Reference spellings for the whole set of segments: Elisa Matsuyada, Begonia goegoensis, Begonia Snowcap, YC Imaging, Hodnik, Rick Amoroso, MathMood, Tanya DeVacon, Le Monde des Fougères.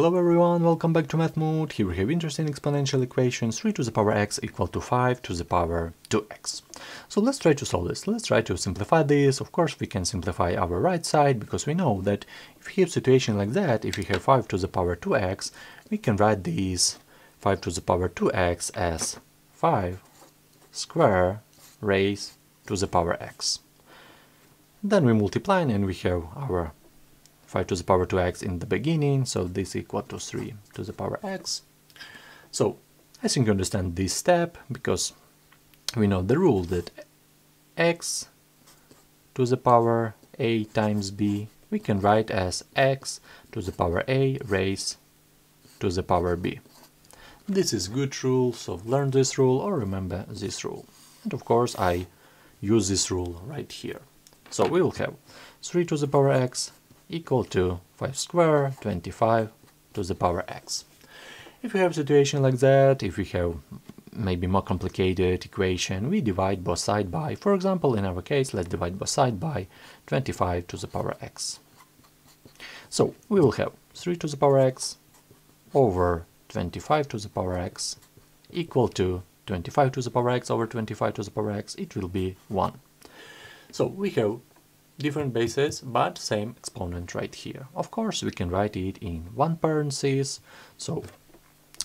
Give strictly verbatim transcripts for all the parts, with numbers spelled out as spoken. Hello everyone, welcome back to MathMood. Here we have interesting exponential equation three to the power x equal to five to the power two x. So let's try to solve this, let's try to simplify this. Of course we can simplify our right side, because we know that if we have a situation like that, if we have five to the power two x, we can write this five to the power two x as five square raised to the power x. Then we multiply and we have our five to the power two x in the beginning, so this equal to three to the power x. So I think you understand this step, because we know the rule that x to the power a times b we can write as x to the power a raised to the power b. This is good rule, so learn this rule or remember this rule. And of course I use this rule right here. So we will have three to the power x equal to five square twenty-five to the power x. If we have a situation like that, if we have maybe more complicated equation, we divide both sides by, for example, in our case, let's divide both sides by twenty-five to the power x. So we will have three to the power x over twenty-five to the power x equal to twenty-five to the power x over twenty-five to the power x, it will be one. So we have different bases, but same exponent right here. Of course, we can write it in one parenthesis. So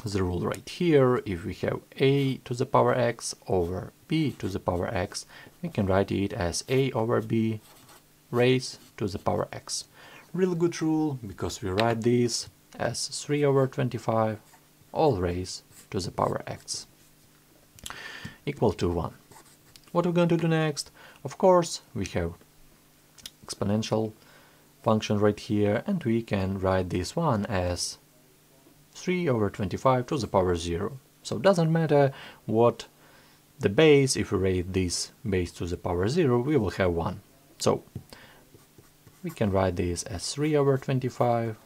the rule right here, if we have a to the power x over b to the power x, we can write it as a over b raised to the power x. Real good rule, because we write this as three over twenty-five all raised to the power x equal to one. What we're going to do next? Of course, we have exponential function right here, and we can write this one as three over twenty-five to the power zero. So it doesn't matter what the base, if we raise this base to the power zero, we will have one. So we can write this as three over twenty-five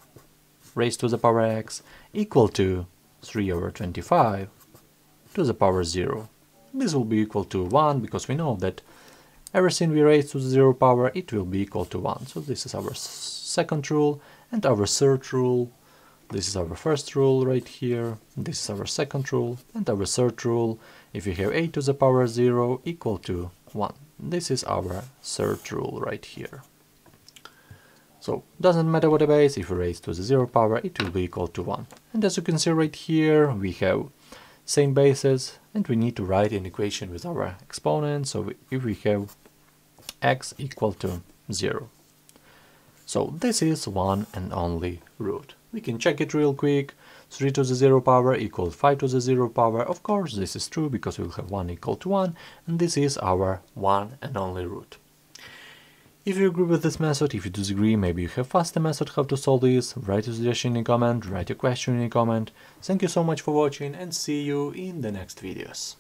raised to the power x equal to three over twenty-five to the power zero. This will be equal to one, because we know that everything we raise to the zero power, it will be equal to one. So this is our second rule, and our third rule. This is our first rule right here. This is our second rule, and our third rule. If we have a to the power zero equal to one, this is our third rule right here. So doesn't matter what the base. If we raise to the zero power, it will be equal to one. And as you can see right here, we have same bases, and we need to write an equation with our exponent. So if we have x equal to zero, so this is one and only root. We can check it real quick. three to the zero power equals five to the zero power. Of course this is true, because we will have one equal to one, and this is our one and only root. If you agree with this method, if you disagree, maybe you have faster method how to solve this, write your suggestion in a comment, write your question in a comment. Thank you so much for watching, and see you in the next videos.